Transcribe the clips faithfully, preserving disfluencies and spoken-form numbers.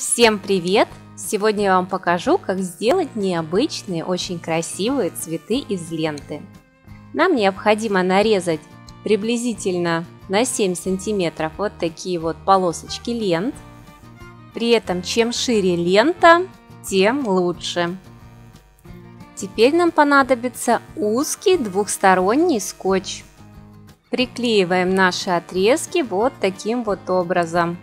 Всем привет! Сегодня я вам покажу, как сделать необычные, очень красивые цветы из ленты. Нам необходимо нарезать приблизительно на семь сантиметров вот такие вот полосочки лент. При этом чем шире лента, тем лучше. Теперь нам понадобится узкий двухсторонний скотч. Приклеиваем наши отрезки вот таким вот образом.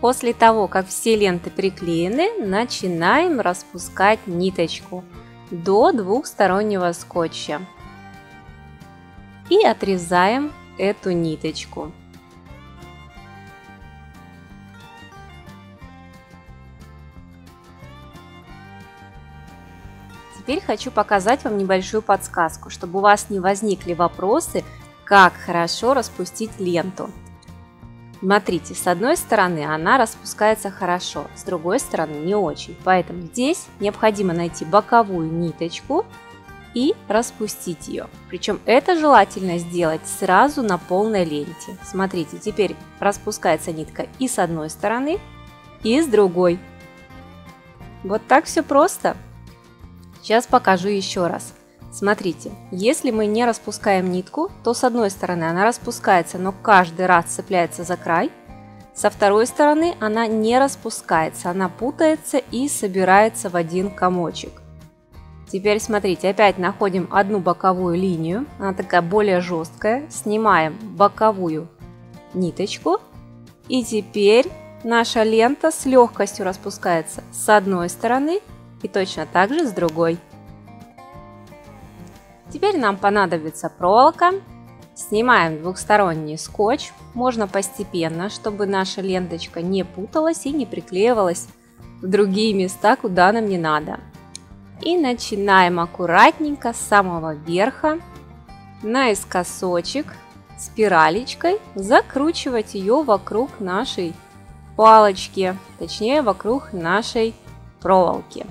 После того, как все ленты приклеены, начинаем распускать ниточку до двухстороннего скотча и отрезаем эту ниточку. Теперь хочу показать вам небольшую подсказку, чтобы у вас не возникли вопросы, как хорошо распустить ленту. Смотрите, с одной стороны она распускается хорошо, с другой стороны не очень. Поэтому здесь необходимо найти боковую ниточку и распустить ее. Причем это желательно сделать сразу на полной ленте. Смотрите, теперь распускается нитка и с одной стороны, и с другой. Вот так все просто. Сейчас покажу еще раз. Смотрите, если мы не распускаем нитку, то с одной стороны она распускается, но каждый раз цепляется за край. Со второй стороны она не распускается, она путается и собирается в один комочек. Теперь смотрите, опять находим одну боковую линию, она такая более жесткая. Снимаем боковую ниточку, и теперь наша лента с легкостью распускается с одной стороны и точно так же с другой. Теперь нам понадобится проволока. Снимаем двухсторонний скотч, можно постепенно, чтобы наша ленточка не путалась и не приклеивалась в другие места, куда нам не надо. И начинаем аккуратненько с самого верха наискосочек спиралечкой закручивать ее вокруг нашей палочки, точнее вокруг нашей проволоки.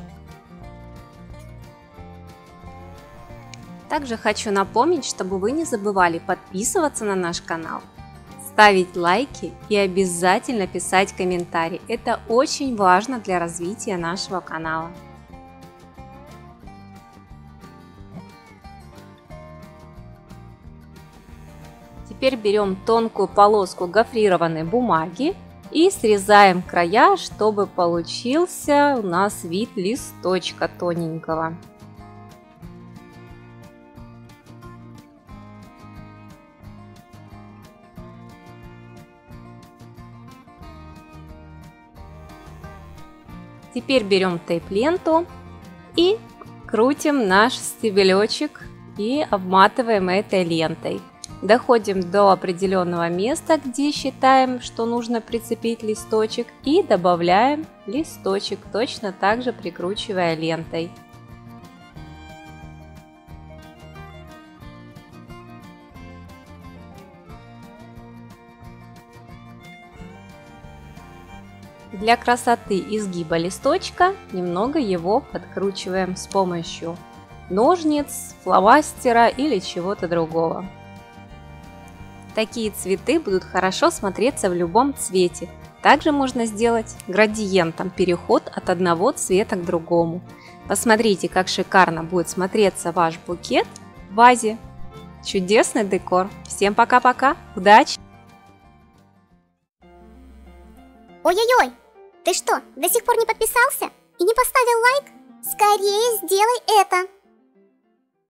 Также хочу напомнить, чтобы вы не забывали подписываться на наш канал, ставить лайки и обязательно писать комментарии. Это очень важно для развития нашего канала. Теперь берем тонкую полоску гофрированной бумаги и срезаем края, чтобы получился у нас вид листочка тоненького. Теперь берем тейп-ленту и крутим наш стебелечек и обматываем этой лентой. Доходим до определенного места, где считаем, что нужно прицепить листочек, и добавляем листочек, точно так же прикручивая лентой. Для красоты изгиба листочка немного его подкручиваем с помощью ножниц, фломастера или чего-то другого. Такие цветы будут хорошо смотреться в любом цвете. Также можно сделать градиентом переход от одного цвета к другому. Посмотрите, как шикарно будет смотреться ваш букет в вазе. Чудесный декор! Всем пока-пока! Удачи! Ой-ой-ой! Ты что, до сих пор не подписался и не поставил лайк? Скорее сделай это!